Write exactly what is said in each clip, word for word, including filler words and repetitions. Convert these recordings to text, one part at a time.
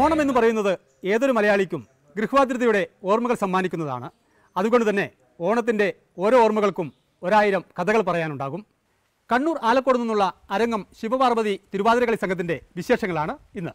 ഓണമെന്ന് പറയുന്നത് ഏതൊരു മലയാളിക്കും ഗൃഹാതിഥിയുടെ ഓർമ്മകൾ സമ്മാനിക്കുന്നതാണ്. അതുകൊണ്ട് തന്നെ ഓണത്തിൻ്റെ ഓരോ ഓർമ്മകൾക്കും ഒരായിരം കഥകൾ പറയാനുണ്ടാകും. കണ്ണൂർ ആലക്കോട് നിന്നുള്ള അരങ്ങം ശിവപാർവതി തിരുവാതിരകളി സംഘത്തിൻ്റെ വിശേഷങ്ങളാണ് ഇന്ന്.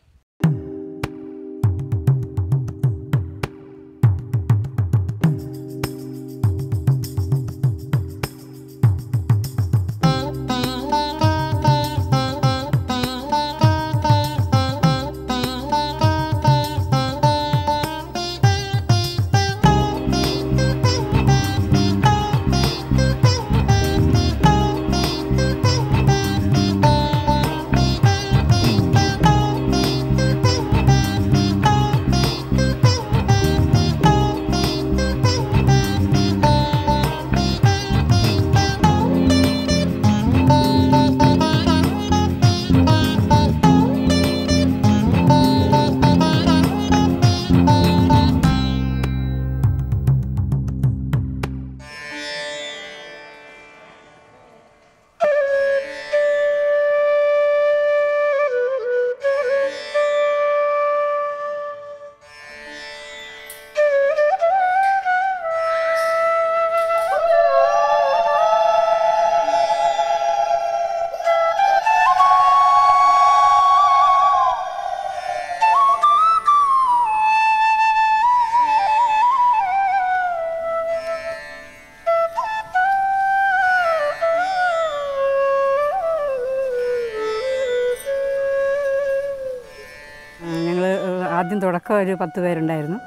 ആദ്യം തുടക്കം ഒരു പത്ത് പേരുണ്ടായിരുന്നു.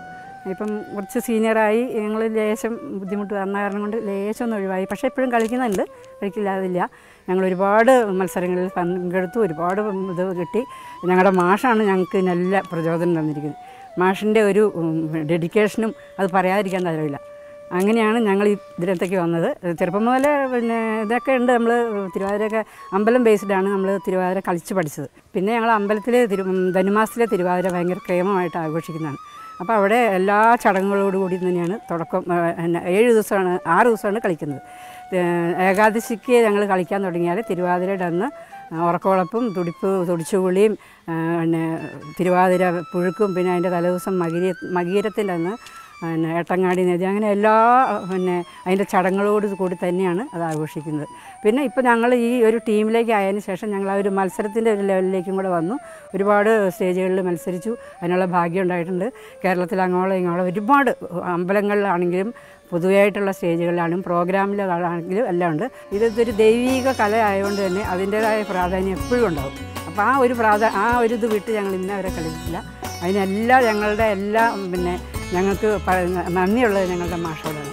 ഇപ്പം കുറച്ച് സീനിയറായി ഞങ്ങൾ ലേശം ബുദ്ധിമുട്ട് വന്ന കാരണം കൊണ്ട് ലേശം ഒന്ന് ഒഴിവായി. പക്ഷേ ഇപ്പോഴും കളിക്കുന്നുണ്ട്, കളിക്കില്ലാതില്ല. ഞങ്ങൾ ഒരുപാട് മത്സരങ്ങളിൽ പങ്കെടുത്തു, ഒരുപാട് ഇത് കിട്ടി. ഞങ്ങളുടെ മാഷാണ് ഞങ്ങൾക്ക് നല്ല പ്രചോദനം തന്നിരിക്കുന്നത്. മാഷിൻ്റെ ഒരു ഡെഡിക്കേഷനും അത് പറയാതിരിക്കാൻ തരവില്ല. അങ്ങനെയാണ് ഞങ്ങൾ ഈ ഇതിനകത്തേക്ക് വന്നത്. ചെറുപ്പം മുതലേ പിന്നെ ഇതൊക്കെ ഉണ്ട്. നമ്മൾ തിരുവാതിരയൊക്കെ അമ്പലം ബേസ്ഡാണ് നമ്മൾ തിരുവാതിര കളിച്ച് പഠിച്ചത്. പിന്നെ ഞങ്ങൾ അമ്പലത്തിലെ തിരു ധനുമാസത്തിലെ തിരുവാതിര ഭയങ്കര ക്ഷേമമായിട്ട് ആഘോഷിക്കുന്നതാണ്. അപ്പോൾ അവിടെ എല്ലാ ചടങ്ങുകളോടുകൂടി തന്നെയാണ് തുടക്കം. ഏഴ് ദിവസമാണ് ആറ് ദിവസമാണ് കളിക്കുന്നത്. ഏകാദശിക്ക് ഞങ്ങൾ കളിക്കാൻ തുടങ്ങിയാൽ തിരുവാതിരയുടെ അന്ന് ഉറക്കവളപ്പും തുടിപ്പ് തുടിച്ചുപുളിയും പിന്നെ തിരുവാതിര പുഴുക്കും പിന്നെ അതിൻ്റെ തലേദിവസം മകീര മകീരത്തിൻ്റെ അന്ന് പിന്നെ ഏട്ടങ്ങാടി നേതി അങ്ങനെ എല്ലാ പിന്നെ അതിൻ്റെ ചടങ്ങുകളോട് കൂടി തന്നെയാണ് അത് ആഘോഷിക്കുന്നത്. പിന്നെ ഇപ്പോൾ ഞങ്ങൾ ഈ ഒരു ടീമിലേക്ക് ആയതിന് ശേഷം ഞങ്ങൾ ആ ഒരു മത്സരത്തിൻ്റെ ഒരു ലെവലിലേക്കും കൂടെ വന്നു. ഒരുപാട് സ്റ്റേജുകളിൽ മത്സരിച്ചു, അതിനുള്ള ഭാഗ്യം ഉണ്ടായിട്ടുണ്ട്. കേരളത്തിൽ അങ്ങോളം ഇങ്ങോളം ഒരുപാട് അമ്പലങ്ങളിലാണെങ്കിലും പൊതുവായിട്ടുള്ള സ്റ്റേജുകളിലാണെങ്കിലും പ്രോഗ്രാമിലാണെങ്കിലും എല്ലാം ഉണ്ട്. ഇതൊരു ദൈവിക കല ആയതുകൊണ്ട് തന്നെ അതിൻ്റേതായ പ്രാധാന്യം എപ്പോഴും ഉണ്ടാകും. അപ്പോൾ ആ ഒരു പ്രാധാന്യം ആ ഒരു ഇത് വിട്ട് ഞങ്ങൾ ഇന്നവരെ കളിച്ചില്ല. അതിനെല്ലാം ഞങ്ങളുടെ എല്ലാ പിന്നെ ഞങ്ങൾക്ക് നന്ദിയുള്ളത് ഞങ്ങളുടെ മാഷോടാണ്.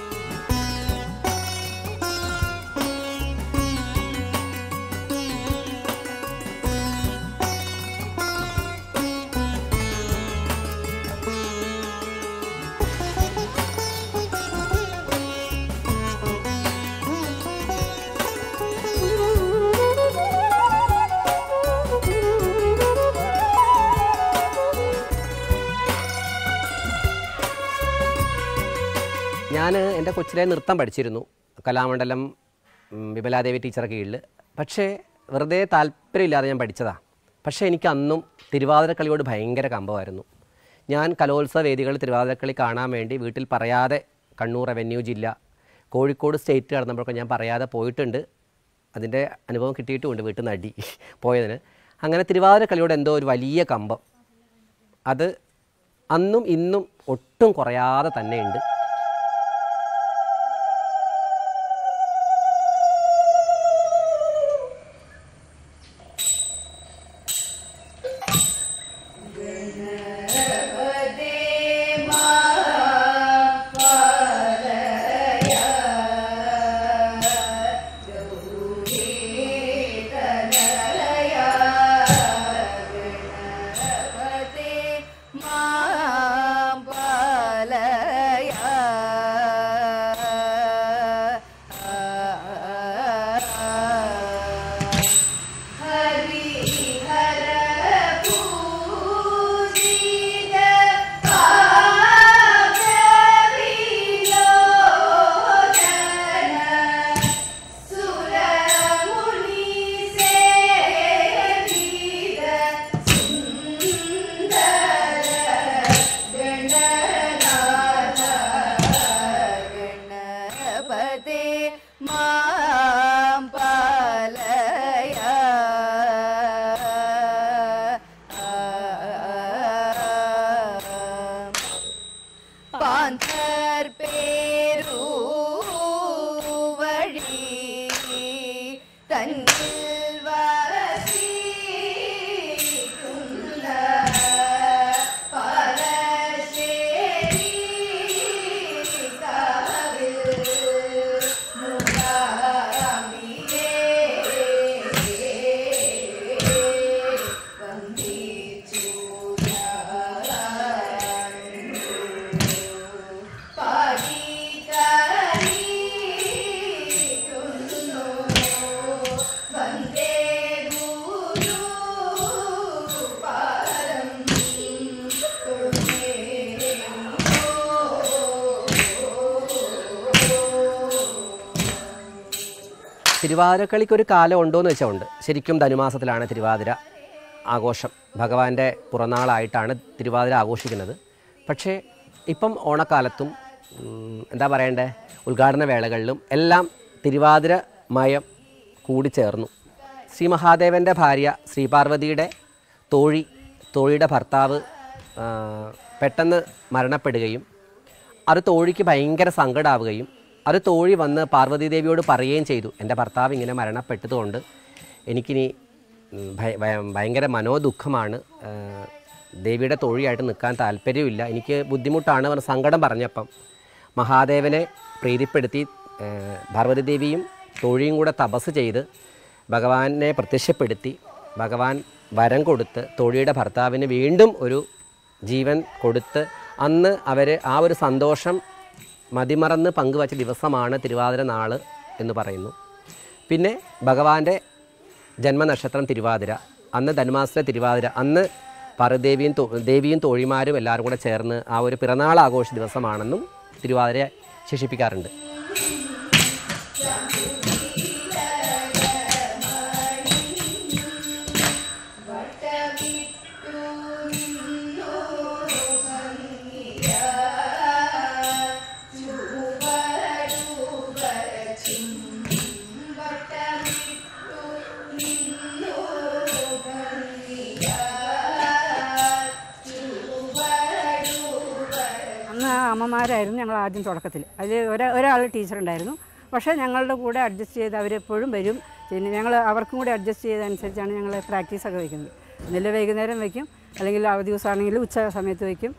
ഞാൻ എൻ്റെ കൊച്ചിലെ നൃത്തം പഠിച്ചിരുന്നു, കലാമണ്ഡലം വിമലാദേവി ടീച്ചറുടെ കീഴിൽ. പക്ഷേ വെറുതെ താല്പര്യമില്ലാതെ ഞാൻ പഠിച്ചതാണ്. പക്ഷേ എനിക്ക് അന്നും തിരുവാതിരക്കളിയോട് ഭയങ്കര കമ്പമായിരുന്നു. ഞാൻ കലോത്സവ വേദികളിൽ തിരുവാതിരക്കളി കാണാൻ വേണ്ടി വീട്ടിൽ പറയാതെ കണ്ണൂർ റവന്യൂ ജില്ല കോഴിക്കോട് സ്റ്റേറ്റ് കടന്നപ്പോഴൊക്കെ ഞാൻ പറയാതെ പോയിട്ടുണ്ട്. അതിൻ്റെ അനുഭവം കിട്ടിയിട്ടുമുണ്ട് വീട്ടിൽ നിന്ന് അടി പോയതിന്. അങ്ങനെ തിരുവാതിരക്കളിയോട് എന്തോ ഒരു വലിയ കമ്പം അത് അന്നും ഇന്നും ഒട്ടും കുറയാതെ തന്നെയുണ്ട്. Yeah. மாந்தர் பேருவழி தன்னில் வசிக்குள்ள பரசேரி தவில் முகாமியே തിരുവാതിരക്കളിക്കൊരു കാലം ഉണ്ടോയെന്ന് വെച്ചാൽ ഉണ്ട്. ശരിക്കും ധനുമാസത്തിലാണ് തിരുവാതിര ആഘോഷം. ഭഗവാന്റെ പിറന്നാളായിട്ടാണ് തിരുവാതിര ആഘോഷിക്കുന്നത്. പക്ഷേ ഇപ്പം ഓണക്കാലത്തും എന്താ പറയണ്ടേ, ഉദ്ഘാടന വേളകളിലും എല്ലാം തിരുവാതിര മയം കൂടിച്ചേർന്നു. ശ്രീ മഹാദേവൻ്റെ ഭാര്യ ശ്രീപാർവതിയുടെ തോഴി, തോഴിയുടെ ഭർത്താവ് പെട്ടെന്ന് മരണപ്പെടുകയും അത് തോഴിക്ക് ഭയങ്കര സങ്കടമാവുകയും അത് തോഴി വന്ന് പാർവതീദേവിയോട് പറയുകയും ചെയ്തു, എൻ്റെ ഭർത്താവ് ഇങ്ങനെ മരണപ്പെട്ടതുകൊണ്ട് എനിക്കിനി ഭയങ്കര മനോദുഃഖമാണ്, ദേവിയുടെ തോഴിയായിട്ട് നിൽക്കാൻ താല്പര്യമില്ല, എനിക്ക് ബുദ്ധിമുട്ടാണ് എന്ന് സങ്കടം പറഞ്ഞപ്പം മഹാദേവനെ പ്രീതിപ്പെടുത്തി പാർവതീദേവിയും തോഴിയും കൂടെ തപസ് ചെയ്ത് ഭഗവാനെ പ്രത്യക്ഷപ്പെടുത്തി ഭഗവാൻ വരം കൊടുത്ത് തോഴിയുടെ ഭർത്താവിന് വീണ്ടും ഒരു ജീവൻ കൊടുത്ത് അന്ന് അവർ ആ ഒരു സന്തോഷം മതിമറന്ന് പങ്കുവച്ച ദിവസമാണ് തിരുവാതിര നാൾ എന്ന് പറയുന്നു. പിന്നെ ഭഗവാന്റെ ജന്മനക്ഷത്രം തിരുവാതിര, അന്ന് ധനുമാസത്തെ തിരുവാതിര, അന്ന് പാർവ്വതീദേവിയും ദേവിയും തോഴിമാരും എല്ലാവരും കൂടെ ചേർന്ന് ആ ഒരു പിറന്നാൾ ആഘോഷ ദിവസമാണെന്നും തിരുവാതിര വിശേഷിപ്പിക്കാറുണ്ട്. അമ്മമാരായിരുന്നു ഞങ്ങൾ ആദ്യം തുടക്കത്തിൽ. അതിൽ ഒരാ ഒരാൾ ടീച്ചറുണ്ടായിരുന്നു. പക്ഷേ ഞങ്ങളുടെ കൂടെ അഡ്ജസ്റ്റ് ചെയ്ത് അവരെപ്പോഴും വരും. പിന്നെ ഞങ്ങൾ അവർക്കും കൂടെ അഡ്ജസ്റ്റ് ചെയ്തതനുസരിച്ചാണ് ഞങ്ങൾ പ്രാക്ടീസൊക്കെ വയ്ക്കുന്നത്. ഇന്നലെ വൈകുന്നേരം വയ്ക്കും, അല്ലെങ്കിൽ അവധി ദിവസമാണെങ്കിൽ ഉച്ച സമയത്ത് വയ്ക്കും,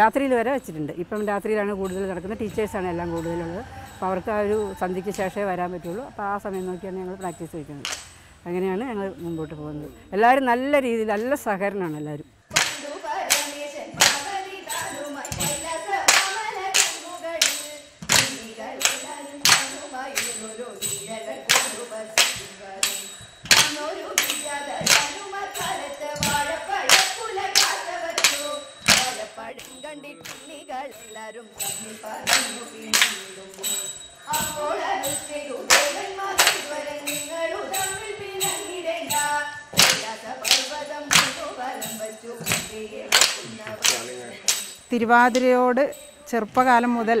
രാത്രിയിൽ വരെ വെച്ചിട്ടുണ്ട്. ഇപ്പം രാത്രിയിലാണ് കൂടുതൽ നടക്കുന്നത്, ടീച്ചേഴ്സാണ് എല്ലാം കൂടുതലുള്ളത്. അപ്പോൾ അവർക്ക് ആ ഒരു സന്ധ്യയ്ക്ക് ശേഷമേ വരാൻ പറ്റുള്ളൂ. അപ്പോൾ ആ സമയം നോക്കിയാണ് ഞങ്ങൾ പ്രാക്ടീസ് വയ്ക്കുന്നത്. അങ്ങനെയാണ് ഞങ്ങൾ മുമ്പോട്ട് പോകുന്നത്. എല്ലാവരും നല്ല രീതിയിൽ നല്ല സഹകരണമാണ് എല്ലാവരും. തിരുവാതിരയോട് ചെറുപ്പകാലം മുതൽ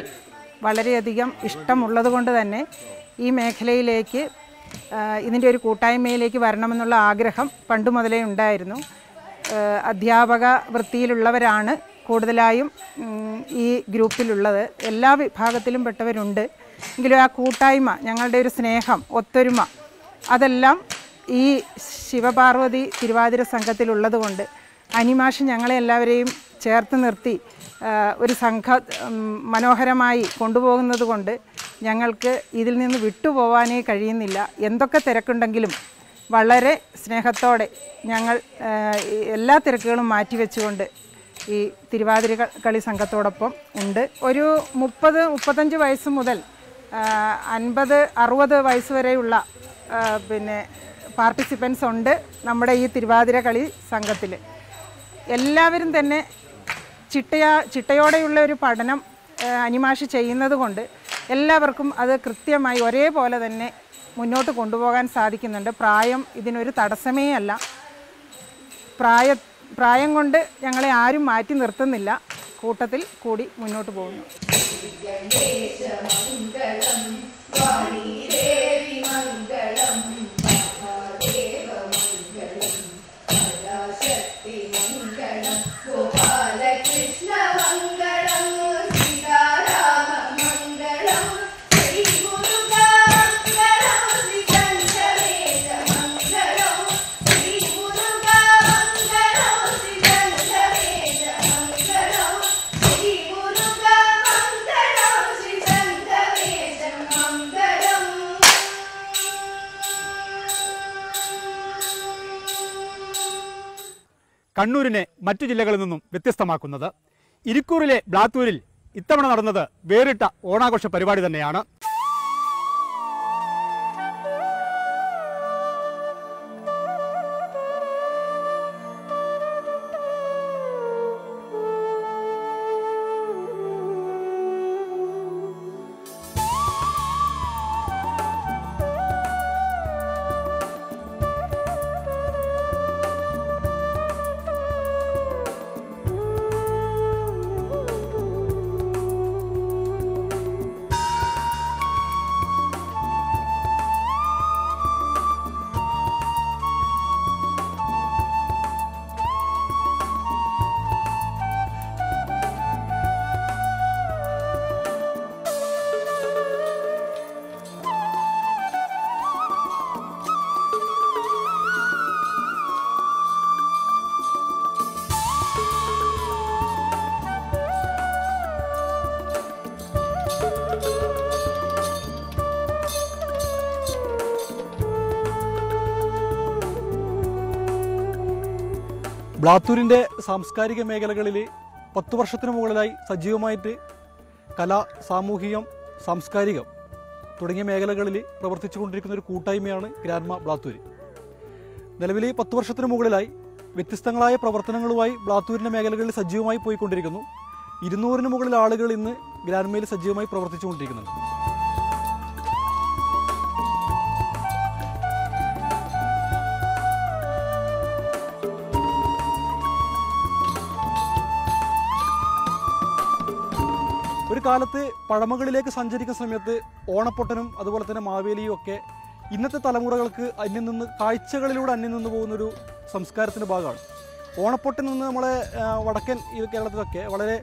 വളരെയധികം ഇഷ്ടമുള്ളത് കൊണ്ട് തന്നെ ഈ മേഖലയിലേക്ക് ഇതിൻ്റെ ഒരു കൂട്ടായ്മയിലേക്ക് വരണമെന്നുള്ള ആഗ്രഹം പണ്ടു മുതലേ ഉണ്ടായിരുന്നു. അധ്യാപക വൃത്തിയിലുള്ളവരാണ് കൂടുതലായും ഈ ഗ്രൂപ്പിലുള്ളത്. എല്ലാ വിഭാഗത്തിലും പെട്ടവരുണ്ട്. എങ്കിലും ആ കൂട്ടായ്മ, ഞങ്ങളുടെ ഒരു സ്നേഹം, ഒത്തൊരുമ, അതെല്ലാം ഈ ശിവപാർവതി തിരുവാതിര സംഘത്തിലുള്ളത് കൊണ്ട് അനിമാഷ് ഞങ്ങളെ എല്ലാവരെയും ചേർത്ത് നിർത്തി ഒരു സംഘ മനോഹരമായി കൊണ്ടുപോകുന്നത് കൊണ്ട് ഞങ്ങൾക്ക് ഇതിൽ നിന്ന് വിട്ടുപോകാനേ കഴിയുന്നില്ല. എന്തൊക്കെ തിരക്കുണ്ടെങ്കിലും വളരെ സ്നേഹത്തോടെ ഞങ്ങൾ എല്ലാ തിരക്കുകളും മാറ്റിവെച്ചുകൊണ്ട് ഈ തിരുവാതിര കളി സംഘത്തോടൊപ്പം ഉണ്ട്. ഒരു മുപ്പത് മുപ്പത്തഞ്ച് വയസ്സ് മുതൽ അൻപത് അറുപത് വയസ്സ് വരെയുള്ള പിന്നെ പാർട്ടിസിപ്പൻസ് ഉണ്ട് നമ്മുടെ ഈ തിരുവാതിര കളി സംഘത്തിൽ. എല്ലാവരും തന്നെ ചിട്ടയാ ചിട്ടയോടെയുള്ള ഒരു പഠനം അനിമാഷ് ചെയ്യുന്നത് കൊണ്ട് എല്ലാവർക്കും അത് കൃത്യമായി ഒരേപോലെ തന്നെ മുന്നോട്ട് കൊണ്ടുപോകാൻ സാധിക്കുന്നുണ്ട്. പ്രായം ഇതിനൊരു തടസ്സമേ അല്ല. പ്രായ പ്രായം കൊണ്ട് ഞങ്ങളെ ആരും മാറ്റി നിർത്തുന്നില്ല. കൂട്ടത്തിൽ കൂടി മുന്നോട്ട് പോകുന്നു. ശ്രീകൃഷ്ണ മംഗളം കണ്ണൂരിനെ മറ്റു ജില്ലകളിൽ നിന്നും വ്യത്യസ്തമാക്കുന്നത്. ഇരിക്കൂറിലെ ബ്ലാത്തൂരിൽ ഇത്തവണ നടന്നത് വേറിട്ട ഓണാഘോഷ പരിപാടി തന്നെയാണ്. ബ്ലാത്തൂരിൻ്റെ സാംസ്കാരിക മേഖലകളിൽ പത്തു വർഷത്തിന് മുകളിലായി സജീവമായിട്ട് കല, സാമൂഹികം, സാംസ്കാരികം തുടങ്ങിയ മേഖലകളിൽ പ്രവർത്തിച്ചു കൊണ്ടിരിക്കുന്ന ഒരു കൂട്ടായ്മയാണ് ഗ്രാൻമ ബ്ലാത്തൂര്. നിലവിൽ പത്തു വർഷത്തിന് മുകളിലായി വ്യത്യസ്തങ്ങളായ പ്രവർത്തനങ്ങളുമായി ബ്ലാത്തൂരിൻ്റെ മേഖലകളിൽ സജീവമായി പോയിക്കൊണ്ടിരിക്കുന്നു. ഇരുന്നൂറിന് മുകളിൽ ആളുകൾ ഇന്ന് ഗ്രാൻമയിൽ സജീവമായി പ്രവർത്തിച്ചു കൊണ്ടിരിക്കുന്നുണ്ട്. ഒരു കാലത്ത് പഴമകളിലേക്ക് സഞ്ചരിക്കുന്ന സമയത്ത് ഓണപ്പൊട്ടനും അതുപോലെ തന്നെ മാവേലിയും ഒക്കെ ഇന്നത്തെ തലമുറകൾക്ക് അന്യം നിന്ന് കാഴ്ചകളിലൂടെ അന്യം നിന്ന് പോകുന്നൊരു സംസ്കാരത്തിൻ്റെ ഭാഗമാണ്. ഓണപ്പൊട്ടൻ നിന്ന് നമ്മളെ വടക്കൻ ഈ കേരളത്തിലൊക്കെ വളരെ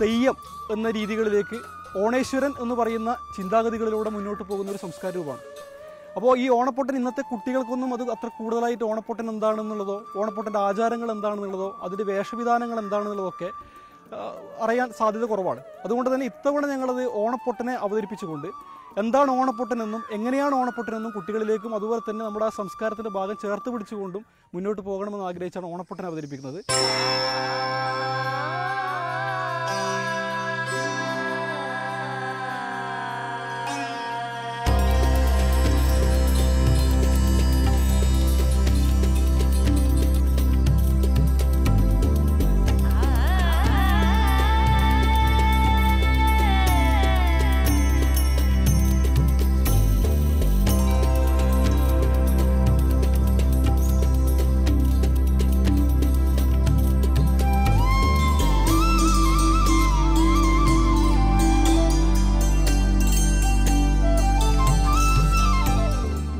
തെയ്യം എന്ന രീതികളിലേക്ക് ഓണേശ്വരൻ എന്ന് പറയുന്ന ചിന്താഗതികളിലൂടെ മുന്നോട്ട് പോകുന്നൊരു സംസ്കാര രൂപമാണ്. അപ്പോൾ ഈ ഓണപ്പൊട്ടൻ ഇന്നത്തെ കുട്ടികൾക്കൊന്നും അത് അത്ര കൂടുതലായിട്ട് ഓണപ്പൊട്ടൻ എന്താണെന്നുള്ളതോ ഓണപ്പൊട്ടൻ്റെ ആചാരങ്ങൾ എന്താണെന്നുള്ളതോ അതിൻ്റെ വേഷവിധാനങ്ങൾ എന്താണെന്നുള്ളതൊക്കെ അറിയാൻ സാധ്യത കുറവാണ്. അതുകൊണ്ട് തന്നെ ഇത്തവണ ഞങ്ങളത് ഓണപ്പൊട്ടനെ അവതരിപ്പിച്ചുകൊണ്ട് എന്താണ് ഓണപ്പൊട്ടനെന്നും എങ്ങനെയാണ് ഓണപ്പൊട്ടനെന്നും കുട്ടികളിലേക്കും അതുപോലെ തന്നെ നമ്മുടെ ആ സംസ്കാരത്തിൻ്റെ ഭാഗം ചേർത്ത് പിടിച്ചുകൊണ്ടും മുന്നോട്ട് പോകണമെന്ന് ആഗ്രഹിച്ചാണ് ഓണപ്പൊട്ടനെ അവതരിപ്പിക്കുന്നത്.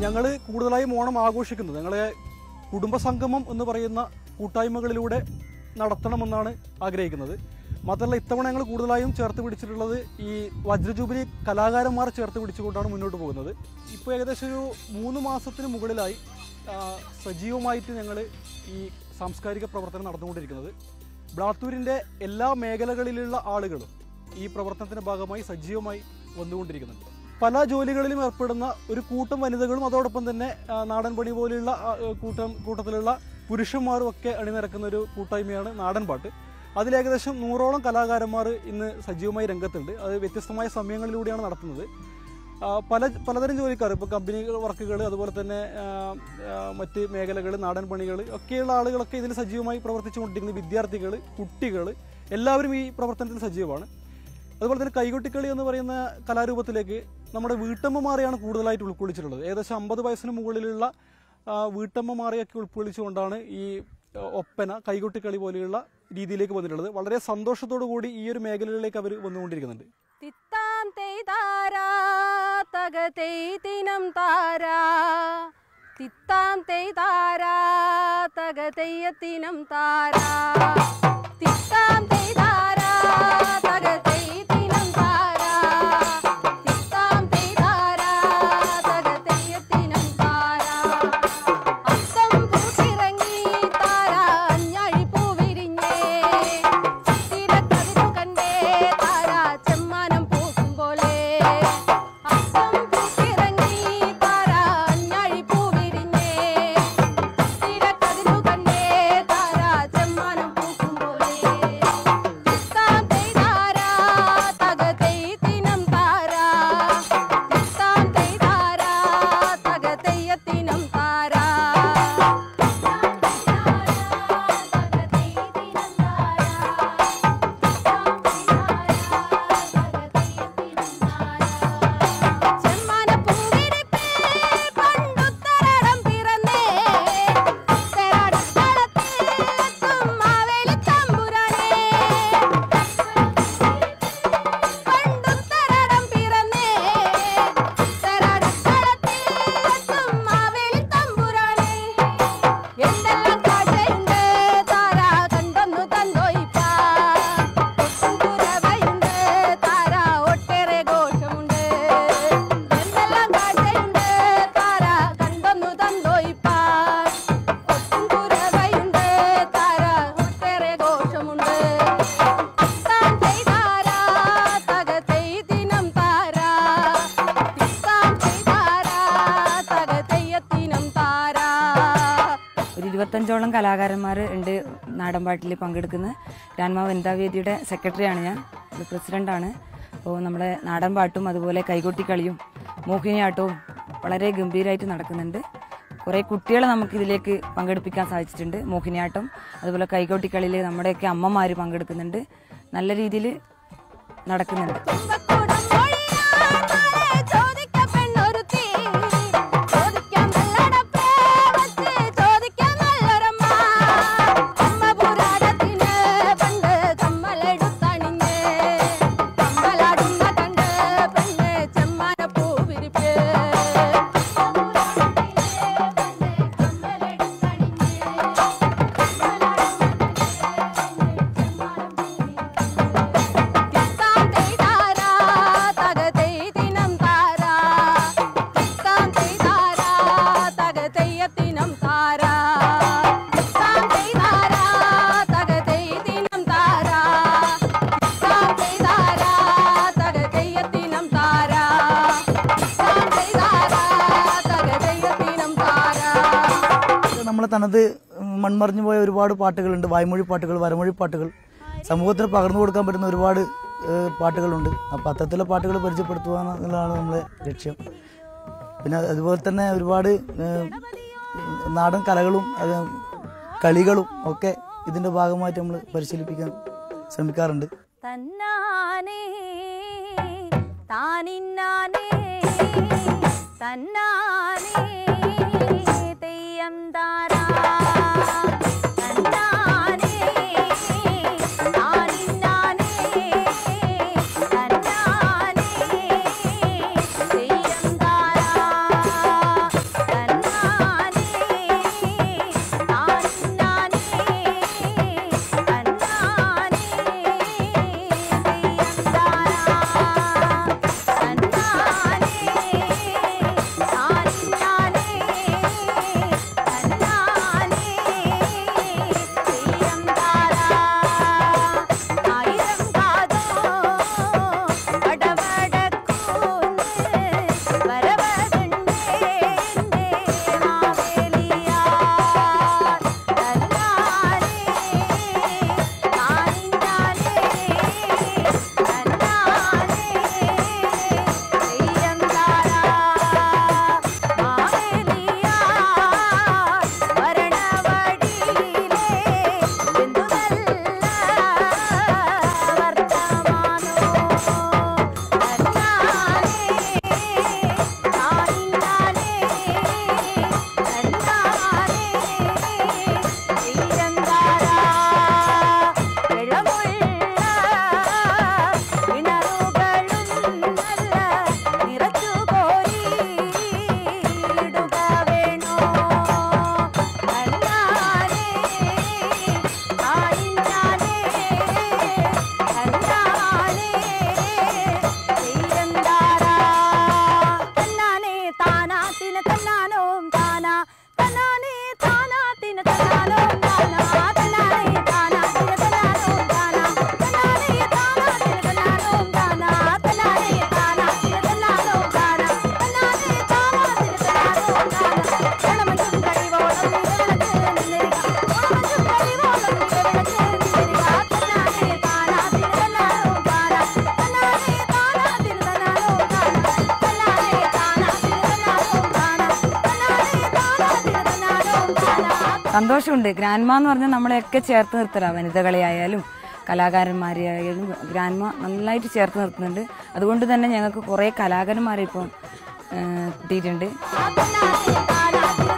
ഞങ്ങൾ കൂടുതലായും ഓണം ആഘോഷിക്കുന്നത് ഞങ്ങളെ കുടുംബസംഗമം എന്ന് പറയുന്ന കൂട്ടായ്മകളിലൂടെ നടത്തണമെന്നാണ് ആഗ്രഹിക്കുന്നത്. മാത്രമല്ല ഇത്തവണ ഞങ്ങൾ കൂടുതലായും ചേർത്ത് പിടിച്ചിട്ടുള്ളത് ഈ വജ്രജൂബിലി കലാകാരന്മാർ ചേർത്ത് പിടിച്ചുകൊണ്ടാണ് മുന്നോട്ട് പോകുന്നത്. ഇപ്പോൾ ഏകദേശം ഒരു മൂന്ന് മാസത്തിന് മുകളിലായി സജീവമായിട്ട് ഞങ്ങൾ ഈ സാംസ്കാരിക പ്രവർത്തനം നടന്നുകൊണ്ടിരിക്കുന്നത്. ബ്ലാത്തൂരിൻ്റെ എല്ലാ മേഖലകളിലുള്ള ആളുകളും ഈ പ്രവർത്തനത്തിൻ്റെ ഭാഗമായി സജീവമായി വന്നുകൊണ്ടിരിക്കുന്നുണ്ട്. പല ജോലികളിലും ഏർപ്പെടുന്ന ഒരു കൂട്ടം വനിതകളും അതോടൊപ്പം തന്നെ നാടൻ പണി പോലെയുള്ള കൂട്ടം കൂട്ടത്തിലുള്ള പുരുഷന്മാരും ഒക്കെ അണിനിരക്കുന്ന ഒരു കൂട്ടായ്മയാണ് നാടൻ പാട്ട്. അതിലേകദേശം നൂറോളം കലാകാരന്മാർ ഇന്ന് സജീവമായി രംഗത്തുണ്ട്. അത് വ്യത്യസ്തമായ സമയങ്ങളിലൂടെയാണ് നടത്തുന്നത്. പല പലതരം ജോലിക്കാർ, ഇപ്പോൾ കമ്പനി വർക്കുകൾ, അതുപോലെ തന്നെ മറ്റ് മേഖലകൾ, നാടൻ പണികൾ ഒക്കെയുള്ള ആളുകളൊക്കെ ഇതിൽ സജീവമായി പ്രവർത്തിച്ചു കൊണ്ടിരിക്കുന്നു. വിദ്യാർത്ഥികൾ, കുട്ടികൾ എല്ലാവരും ഈ പ്രവർത്തനത്തിൽ സജീവമാണ്. അതുപോലെ തന്നെ കൈകൊട്ടിക്കളി എന്ന് പറയുന്ന കലാരൂപത്തിലേക്ക് നമ്മുടെ വീട്ടമ്മമാരെയാണ് കൂടുതലായിട്ട് ഉൾക്കൊള്ളിച്ചിട്ടുള്ളത്. ഏകദേശം അമ്പത് വയസ്സിന് മുകളിലുള്ള വീട്ടമ്മമാരെയൊക്കെ ഉൾക്കൊള്ളിച്ചുകൊണ്ടാണ് ഈ ഒപ്പന, കൈകൊട്ടിക്കളി പോലെയുള്ള രീതിയിലേക്ക് വന്നിട്ടുള്ളത്. വളരെ സന്തോഷത്തോടു കൂടി ഈ ഒരു മേഖലയിലേക്ക് അവർ വന്നുകൊണ്ടിരിക്കുന്നുണ്ട്. ഒരു ഇരുപത്തഞ്ചോളം കലാകാരന്മാർ ഉണ്ട് നാടൻപാട്ടിൽ പങ്കെടുക്കുന്ന രാൻമാ വനിതാ വേദിയുടെ സെക്രട്ടറിയാണ് ഞാൻ, പ്രസിഡൻ്റാണ്. അപ്പോൾ നമ്മുടെ നാടൻപാട്ടും അതുപോലെ കൈകൊട്ടിക്കളിയും മോഹിനിയാട്ടവും വളരെ ഗംഭീരമായിട്ട് നടക്കുന്നുണ്ട്. കുറേ കുട്ടികളെ നമുക്കിതിലേക്ക് പങ്കെടുപ്പിക്കാൻ സാധിച്ചിട്ടുണ്ട്. മോഹിനിയാട്ടം അതുപോലെ കൈകൊട്ടിക്കളിയിൽ നമ്മുടെയൊക്കെ അമ്മമാർ പങ്കെടുക്കുന്നുണ്ട്. നല്ല രീതിയിൽ നടക്കുന്നുണ്ട്. തനത് മൺമറിഞ്ഞു പോയ ഒരുപാട് പാട്ടുകളുണ്ട്. വായ്മൊഴി പാട്ടുകൾ, വരമൊഴി പാട്ടുകൾ, സമൂഹത്തിന് പകർന്നു കൊടുക്കാൻ പറ്റുന്ന ഒരുപാട് പാട്ടുകളുണ്ട്. അപ്പം അത്തരത്തിലുള്ള പാട്ടുകൾ പരിചയപ്പെടുത്തുക എന്നുള്ളതാണ് നമ്മുടെ ലക്ഷ്യം. പിന്നെ അതുപോലെ തന്നെ ഒരുപാട് നാടൻ കലകളും കളികളും ഒക്കെ ഇതിൻ്റെ ഭാഗമായിട്ട് നമ്മൾ പരിശീലിപ്പിക്കാൻ ശ്രമിക്കാറുണ്ട്. സന്തോഷമുണ്ട്. ഗ്രാൻഡ്മ എന്ന് പറഞ്ഞാൽ നമ്മളെയൊക്കെ ചേർത്ത് നിർത്തലാണ്. വനിതകളെയായാലും കലാകാരന്മാരെയായാലും ഗ്രാൻഡ്മ നന്നായിട്ട് ചേർത്ത് നിർത്തുന്നുണ്ട്. അതുകൊണ്ട് തന്നെ ഞങ്ങൾക്ക് കുറേ കലാകാരന്മാരെ ഇപ്പോൾ കിട്ടിയിട്ടുണ്ട്.